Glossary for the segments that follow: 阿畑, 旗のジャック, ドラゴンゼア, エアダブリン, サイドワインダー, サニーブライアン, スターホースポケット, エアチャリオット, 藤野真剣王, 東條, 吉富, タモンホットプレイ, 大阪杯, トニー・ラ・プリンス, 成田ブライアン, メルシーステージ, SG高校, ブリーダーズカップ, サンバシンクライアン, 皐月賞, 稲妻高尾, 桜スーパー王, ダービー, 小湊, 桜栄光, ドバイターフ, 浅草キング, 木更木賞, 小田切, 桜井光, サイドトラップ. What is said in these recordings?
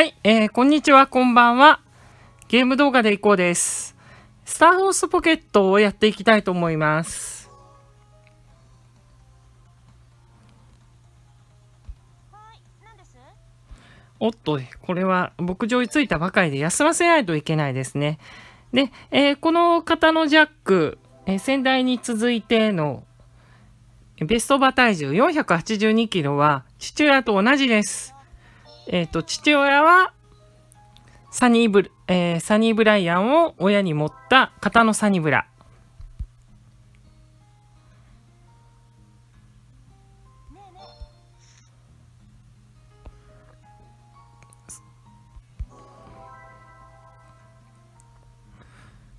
はい、こんにちは、こんばんは。ゲーム動画でいこうです。スターホースポケットをやっていきたいと思います。おっと、これは牧場に着いたばかりで休ませないといけないですね。で、この方のジャック、先代に続いてのベスト馬体重482キロは父親と同じです。父親はサニーブライアンを親に持った方のサニブラ。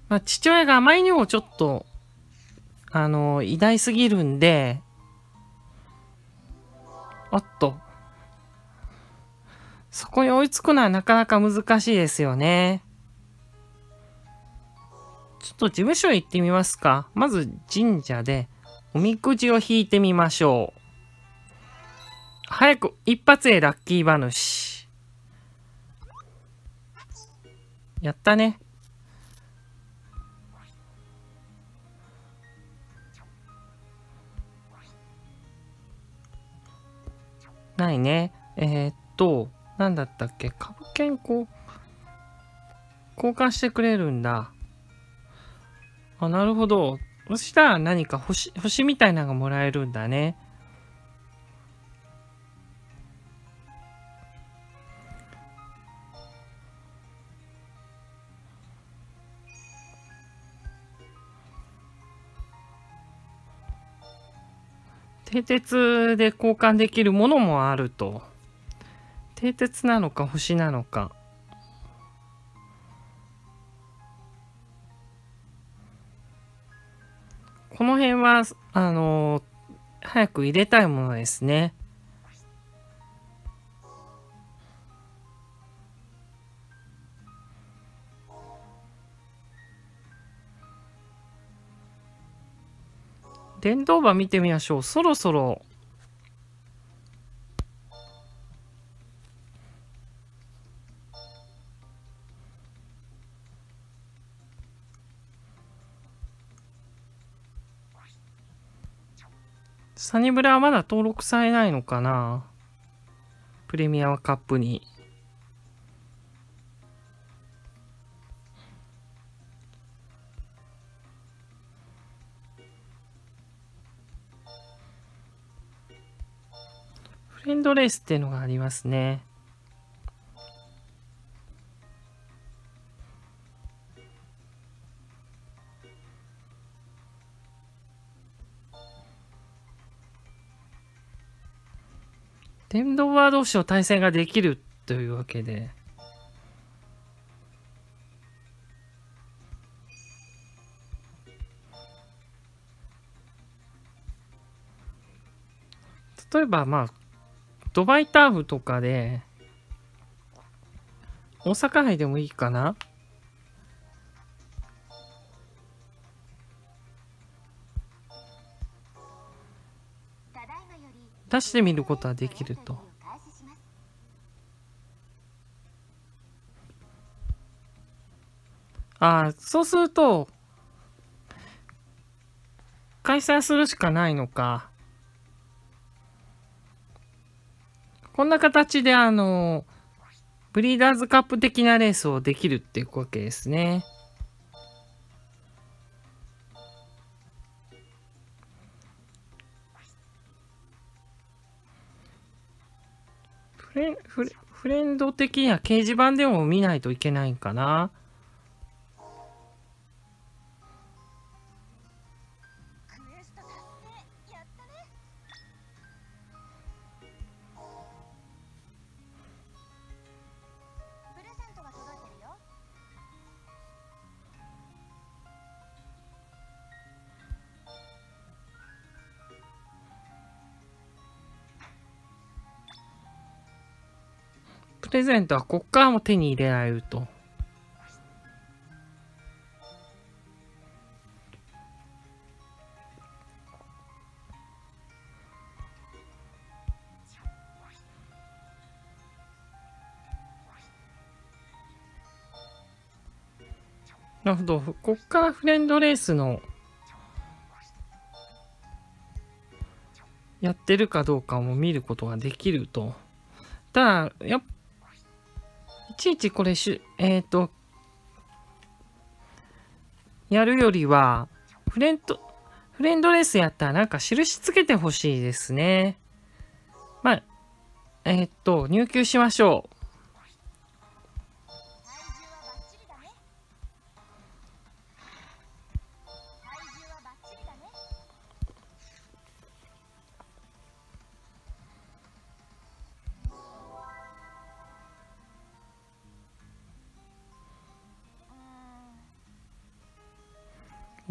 まあ、父親があまりにもちょっと偉大すぎるんで、おっと。そこに追いつくのはなかなか難しいですよね。ちょっと事務所行ってみますか。まず神社でおみくじを引いてみましょう。早く一発へラッキー馬主。やったね。ないね。なんだったっけ、株券交換してくれるんだ。あ、なるほど。そしたら何か星みたいなのがもらえるんだね。蹄鉄で交換できるものもあると。蹄鉄なのか星なのか。この辺は早く入れたいものですね。電動馬見てみましょう。そろそろサニブラはまだ登録されないのかな、プレミアムカップに。フレンドレースっていうのがありますね。電動馬同士の対戦ができるというわけで、例えばまあドバイターフとかで、大阪杯でもいいかな。出してみることはできると。ああ、そうすると開催するしかないのか。こんな形でブリーダーズカップ的なレースをできるっていうわけですね。フレンド的には掲示板でも見ないといけないんかな。プレゼントはここからも手に入れられると。なるほど。こっからフレンドレースのやってるかどうかも見ることができると。ただいちいちこれやるよりはフレンドレースやったらなんか印つけてほしいですね。まあ入球しましょう。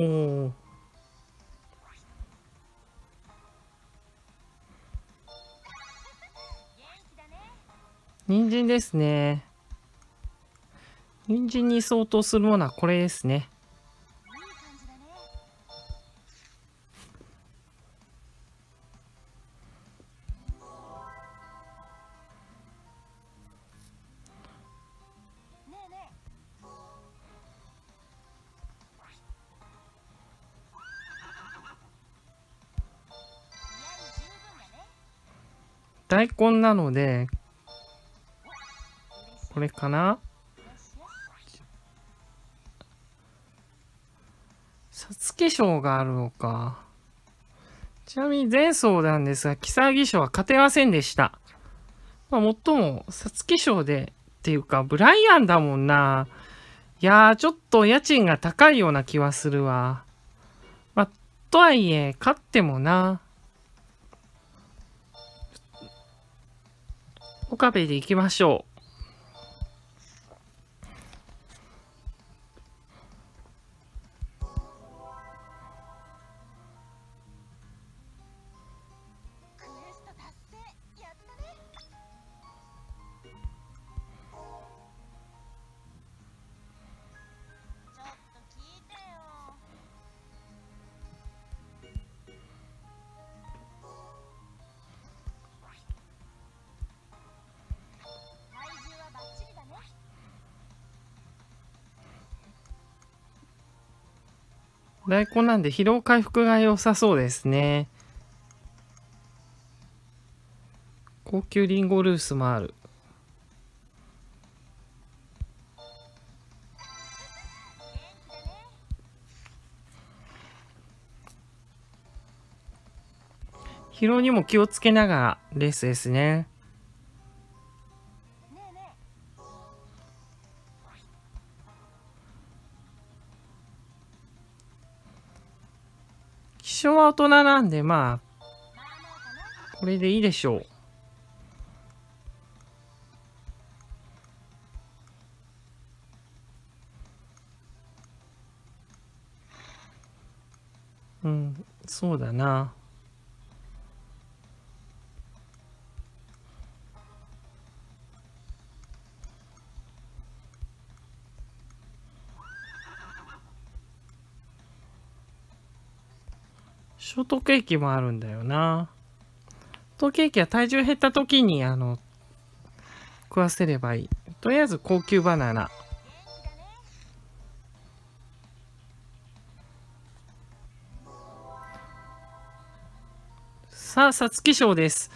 お人参ですね。人参に相当するものはこれですね。大根なのでこれかな。皐月賞があるのか。ちなみに前走なんですが如月賞は勝てませんでした。まあもっとも皐月賞でっていうかブライアンだもんな。いやーちょっと家賃が高いような気はするわ。まあとはいえ勝ってもな。岡部で行きましょう。大根なんで疲労回復が良さそうですね。高級リンゴルースもある。疲労にも気をつけながらレースですね。気象は大人なんでまあこれでいいでしょう。うんそうだな。ショートケーキもあるんだよな。ショートケーキは体重減った時に食わせればいい。とりあえず高級バナナ。さあ皐月賞です。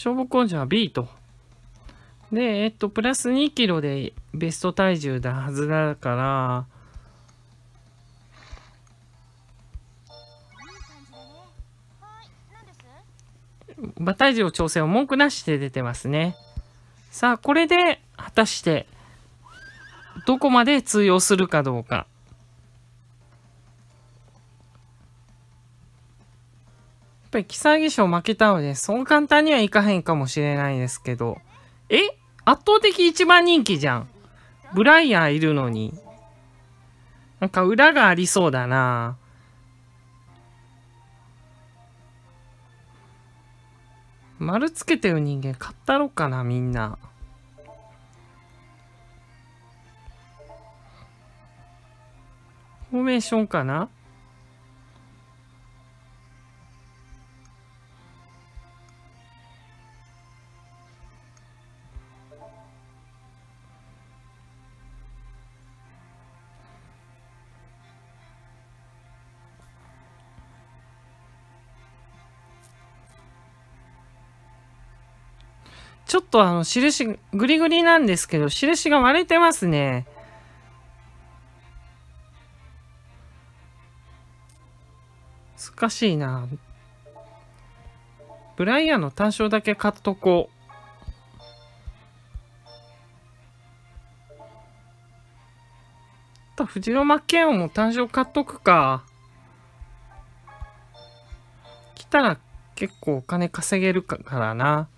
勝負根性は B と。で、プラス2キロでベスト体重だはずだから、馬体重調整を文句なしで出てますね。さあ、これで果たしてどこまで通用するかどうか。やっぱり如月賞負けたのでそう簡単にはいかへんかもしれないですけど、圧倒的一番人気じゃん。ブライアーいるのになんか裏がありそうだな。丸つけてる人間買ったろうかな、みんな。フォーメーションかな。ちょっと印、グリグリなんですけど、印が割れてますね。難しいな。ブライアンの単勝だけ買っとこう。フジロマケンオも単勝買っとくか。来たら結構お金稼げるからな。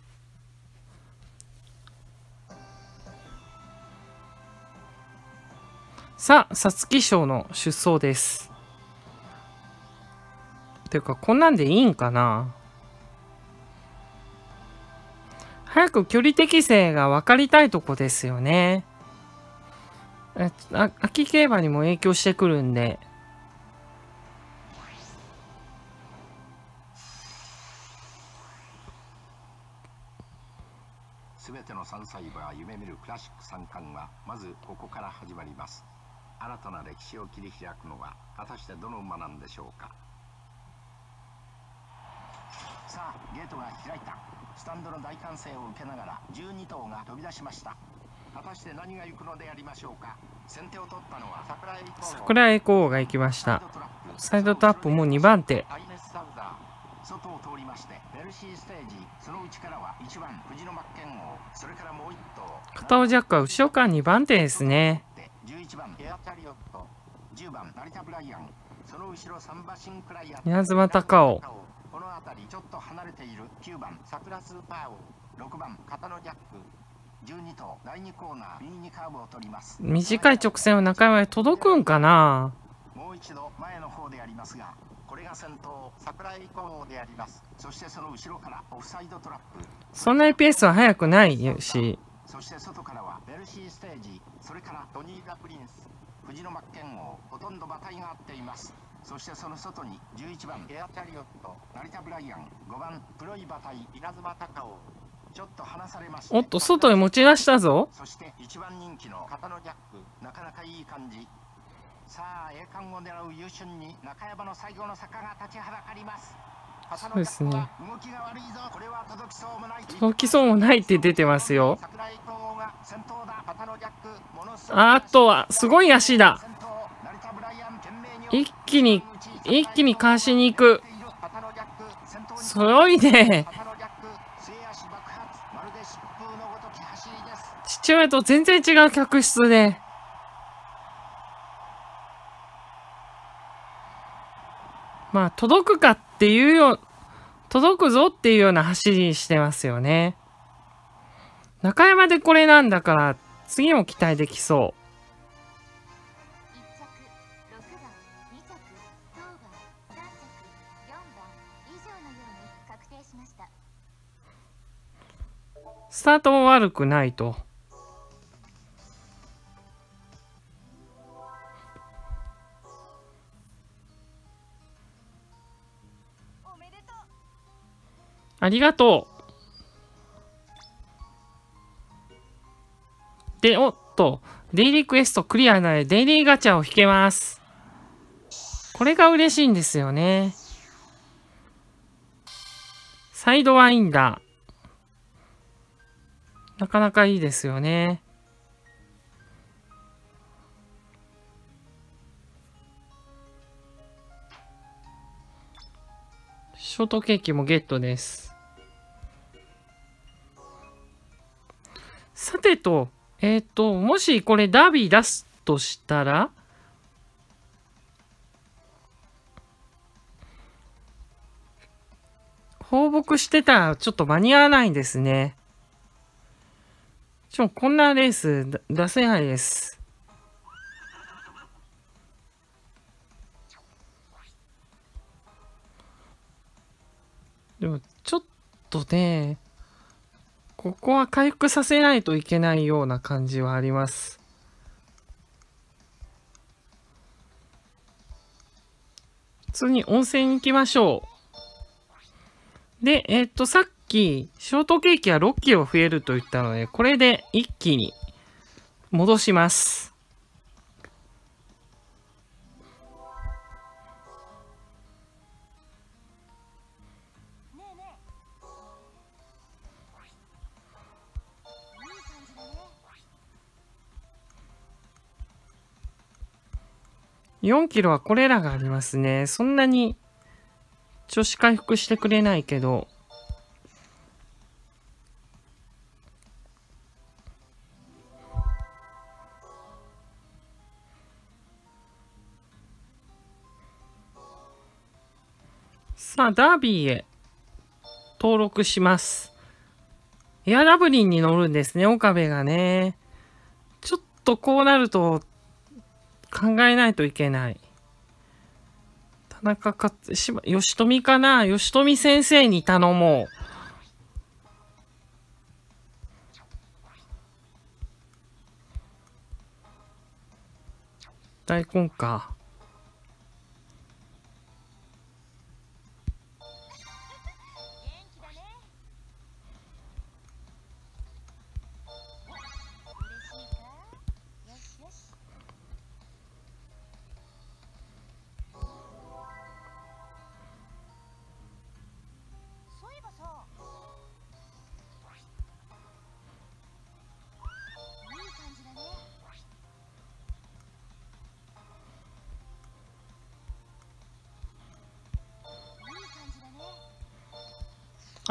さあ、皐月賞の出走です。ていうか、こんなんでいいんかな？早く距離適正が分かりたいとこですよね。秋競馬にも影響してくるんで。すべての3歳馬が夢見るクラシック三冠は、まずここから始まります。新たな歴史を切り開くのは果たしてどの馬なんでしょうか。さあ、ゲートが開いた。スタンドの大歓声を受けながら12頭が飛び出しました。果たして何が行くのでありましょうか。先手を取ったのは桜井光が行きました。サイドトラップも2番手、外を通りましてメルシーステージ、その内からは1番藤野真剣王、それからもう1頭片尾ジャックは後ろから2番手ですね。11番エアチャリオット、10番成田ブライアン、その後ろサンバシンクライアン、稲妻高尾、この辺りちょっと離れている9番桜スーパー王、6番片野ジャック、12頭第2コーナー B2 カーブを取ります。短い直線を中山へ届くんかな。もう一度前の方でありますが、これが先頭桜井降であります。そしてその後ろからオフサイドトラップ、そんなにペースは速くないし、そして外からはベルシーステージ、それからトニー・ラ・プリンス、藤野真剣王、ほとんど馬体が合っています。そしてその外に11番エアチャリオット、成田ブライアン、5番黒い馬体稲妻高尾、ちょっと離されました。おっと、外へ持ち出したぞ。そして1番人気の片野ジャック、なかなかいい感じ。さあ、栄冠を狙う優駿に中山の最後の坂が立ちはだかります。そうですね。届きそうもないって出てますよ。あとはすごい足だ。一気にかわしに行く。すごいね。父親と全然違う客室で。まあ、届くかっていうよう、届くぞっていうような走りしてますよね。中山でこれなんだから、次も期待できそう。スタートも悪くないと。ありがとう。で、おっと、デイリークエストクリアなので、デイリーガチャを引けます。これが嬉しいんですよね。サイドワインダー。なかなかいいですよね。ショートケーキもゲットです。さてと、もしこれダービー出すとしたら、放牧してたらちょっと間に合わないんですね。こんなレース出せないです。でも、ちょっとね、ここは回復させないといけないような感じはあります。普通に温泉に行きましょう。で、さっき、ショートケーキは6キロ増えると言ったので、これで一気に戻します。4キロはこれらがありますね。そんなに調子回復してくれないけど。さあ、ダービーへ登録します。エアダブリンに乗るんですね、岡部がね。ちょっとこうなると、考えないといけない。田中克、吉富かな？吉富先生に頼もう。大根か。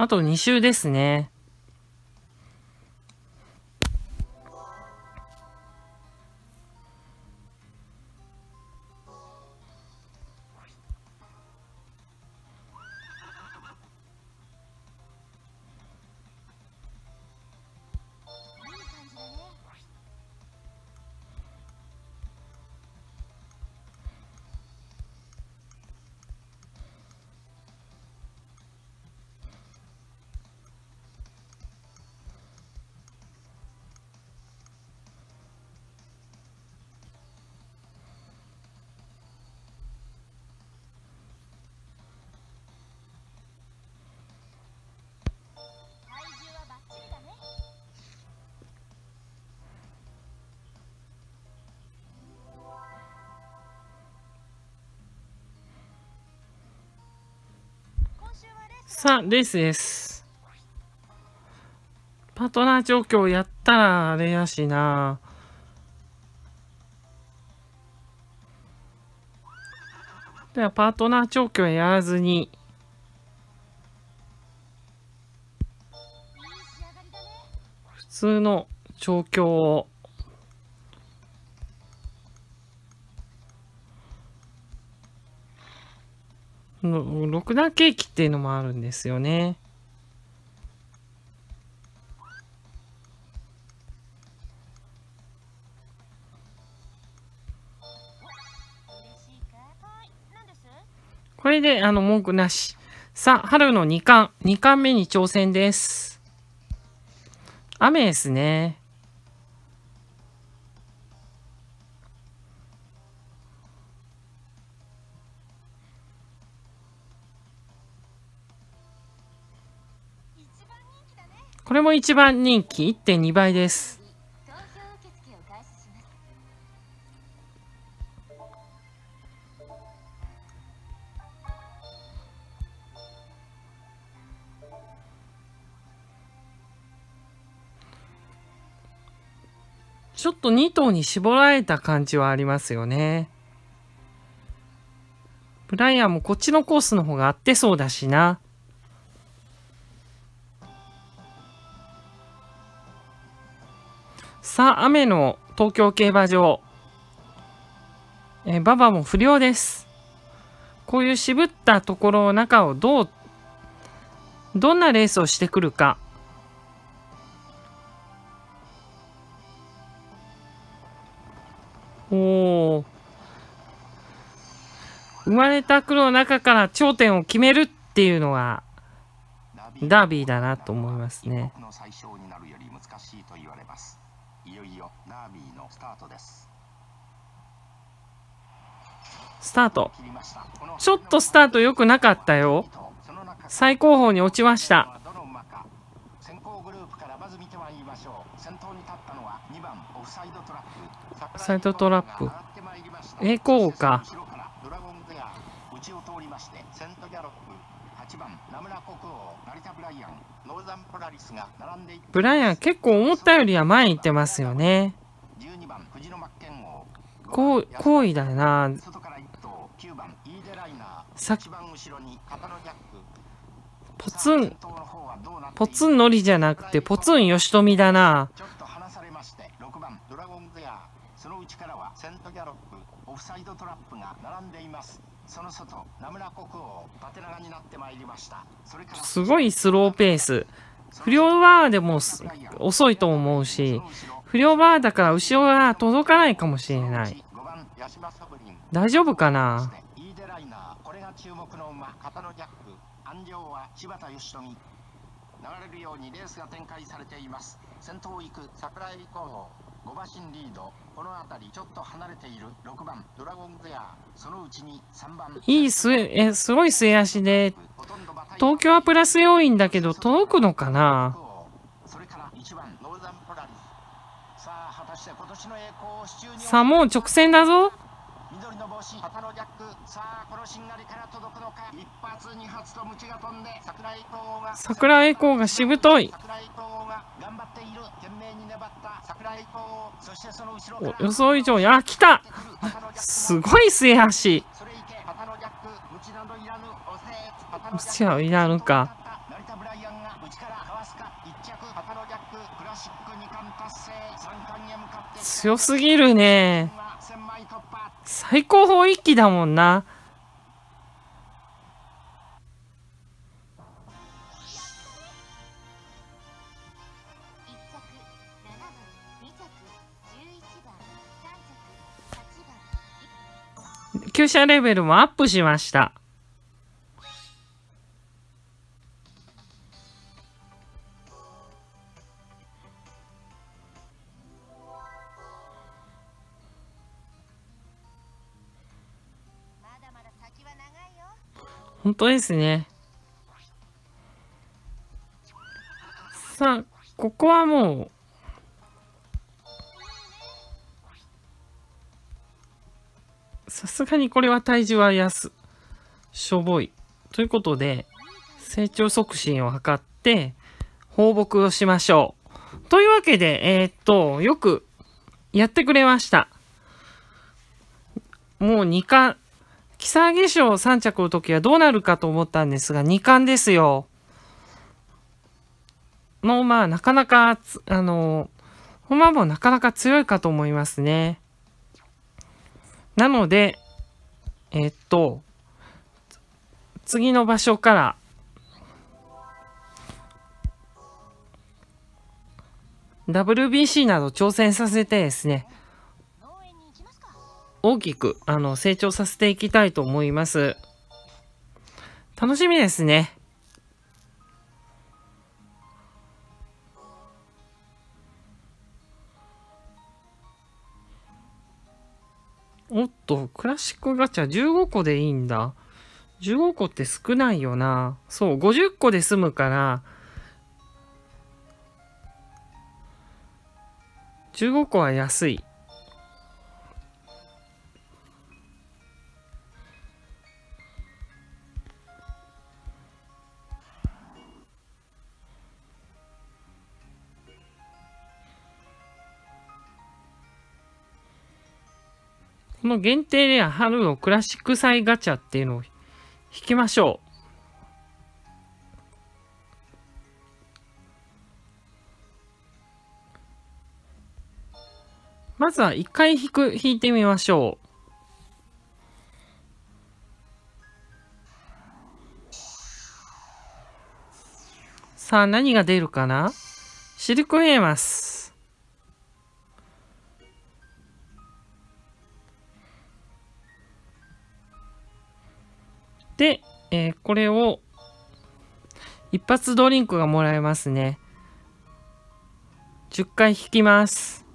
あと2周ですね。さあ、レースです。パートナー調教やったらあれやしな。では、パートナー調教やらずに。普通の調教を。ロクダケーキっていうのもあるんですよね。これで文句なし。さあ、春の2冠目に挑戦です。雨ですね。これも一番人気 1.2 倍です。ちょっと2頭に絞られた感じはありますよね。ブライアンもこっちのコースの方が合ってそうだしな。さあ、雨の東京競馬場。馬場も不良です。こういう渋ったところの中をどんなレースをしてくるか。おー。生まれた苦の中から頂点を決めるっていうのがダービーだなと思いますね。スタート、ちょっとスタート良くなかったよ。最後方に落ちました。サイドトラップ、こうか。ブライアン結構思ったよりは前に行ってますよね。こう好位だな。ポツンポツンのりじゃなくてポツン吉富だな。すごいスローペース。不良バーでも遅いと思うし、不良バーだから後ろが届かないかもしれない。大丈夫かな。5馬身リード、この辺りちょっと離れている6番ドラゴンゼア、そのうちに3番いいすごい末足で、東京はプラス要因だけど届くのかな。さあもう直線だぞ。緑の帽子、旗のジャック、さあこのしんがりから届くのか。一発二発とムチが飛んで、桜栄光がしぶとい。桜栄光が頑張っている。懸命に粘った桜栄光。そしてその後ろから予想以上に、来た。すごい末足。旗のジャック、ムチなどいらぬおせえ。ムチはいらぬか。成田ブライアンが内からかわすか。一着旗のジャック、クラシック二冠達成。三冠へ向かって。強すぎるね。最高峰一騎だもんな。厩舎レベルもアップしました。本当ですね。さあここはもうさすがにこれは体重はしょぼいということで、成長促進を図って放牧をしましょう。というわけでよくやってくれました。もう2冠木更木賞3着の時はどうなるかと思ったんですが、2冠ですよ。なかなか、馬もなかなか強いかと思いますね。なので、次の場所から、WBC など挑戦させてですね、大きく成長させていきたいと思います。楽しみですね。おっと、クラシックガチャ15個でいいんだ。15個って少ないよな。そう、50個で済むから、15個は安い。この限定レア春のクラシック祭ガチャっていうのを引きましょう。まずは1回引いてみましょう。さあ何が出るかな。シルクヘイマス。で、これを一発ドリンクがもらえますね。10回引きます。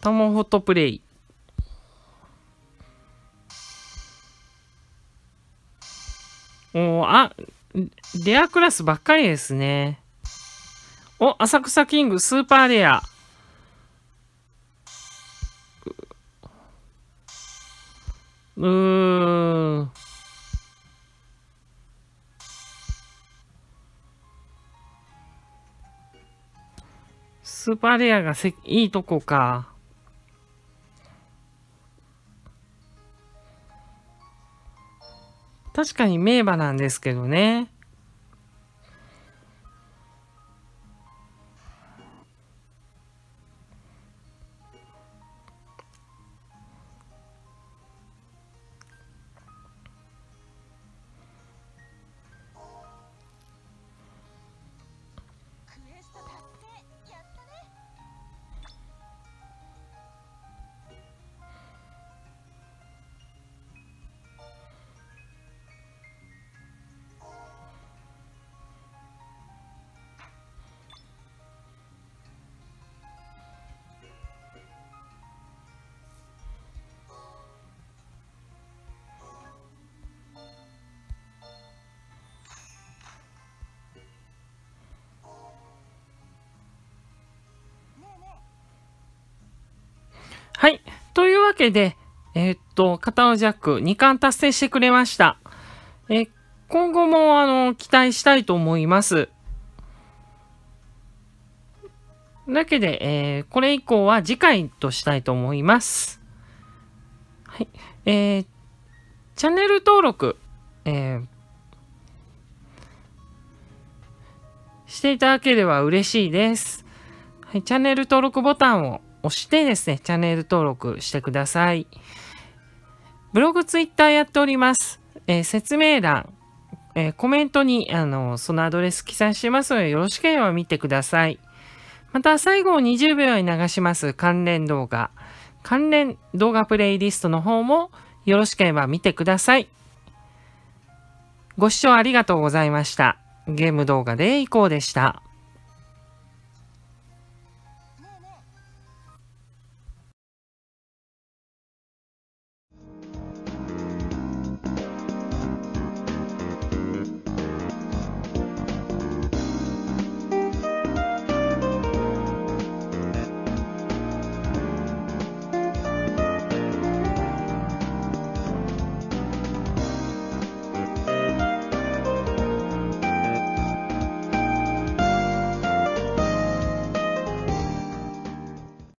タモンホットプレイ。おー、あ、レアクラスばっかりですね。お、浅草キング、スーパーレア。スーパーレアがいいとこか。確かに名馬なんですけどね。はい。というわけで、片尾ジャック2冠達成してくれました。今後も、期待したいと思います。だけで、これ以降は次回としたいと思います。はい。チャンネル登録、していただければ嬉しいです。はい。チャンネル登録ボタンを押してですね、チャンネル登録してください。ブログ、ツイッターやっております。説明欄、コメントにそのアドレス記載してますので、よろしければ見てください。また、最後を20秒に流します関連動画プレイリストの方もよろしければ見てください。ご視聴ありがとうございました。ゲーム動画でいこうでした。